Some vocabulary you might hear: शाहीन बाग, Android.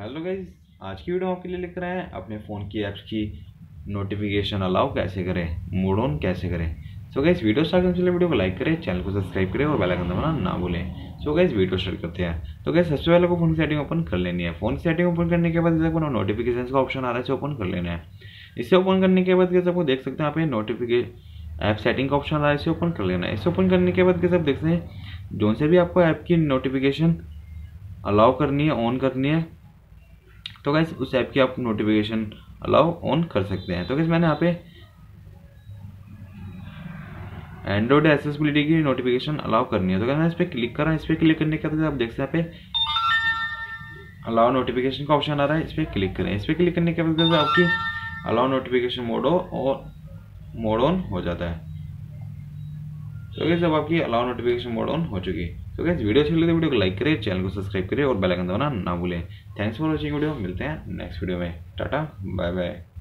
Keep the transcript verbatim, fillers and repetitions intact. Hello guys, आज की video आपके लिए लेकर आए हैं अपने फ़ोन की ऐप्स की नोटिफिकेशन अलाउ कैसे करें, मोड ऑन कैसे करें। सो गाइस, वीडियो स्टार्ट करने से वीडियो को लाइक करें, चैनल को सब्सक्राइब करें और बेल आइकन दबाना ना भूलें। सो गाइस, वीडियो स्टार्ट करते हैं। तो गाइस, सबसे पहले को फ़ोन की सेटिंग ओपन कर लेनी है। फ़ोन की सेटिंग ओपन करने के बाद जैसे नोटिफिकेशन का ऑप्शन आ रहा है, इसे ओपन कर लेना है। इसे ओपन करने के बाद जैसे आपको देख सकते हैं यहाँ पे नोटिफिकेशन ऐप सेटिंग का ऑप्शन आ रहा है, इसे ओपन कर लेना है। इसे ओपन करने के बाद जैसे आप देखते हैं जो से भी आपको ऐप की नोटिफिकेशन अलाउ करनी है, ऑन करनी है, तो गाइस उस ऐप की आप नोटिफिकेशन अलाउ ऑन कर सकते हैं। तो गाइस, मैंने यहाँ पे एंड्रॉइड एक्सेसिबिलिटी की नोटिफिकेशन अलाउ करनी है, तो गाइस मैंने इस पर क्लिक करा। इस पर क्लिक करने के बाद आप देख सकते हैं यहाँ पे अलाउ नोटिफिकेशन का ऑप्शन आ रहा है, इस पर क्लिक करें। इस पर क्लिक करने के बाद आपकी अलाउ नोटिफिकेशन मोड और मोड ऑन हो जाता है। तो गाइस, अब आपकी अलाउ नोटिफिकेशन मोड ऑन हो चुकी है। तो गाइस, वीडियो अच्छी लगी तो वीडियो को लाइक करें, चैनल को सब्सक्राइब करें और बेल आइकन दबाना ना भूलें। थैंक्स फॉर वॉचिंग वीडियो, मिलते हैं नेक्स्ट वीडियो में। Tata, bye bye.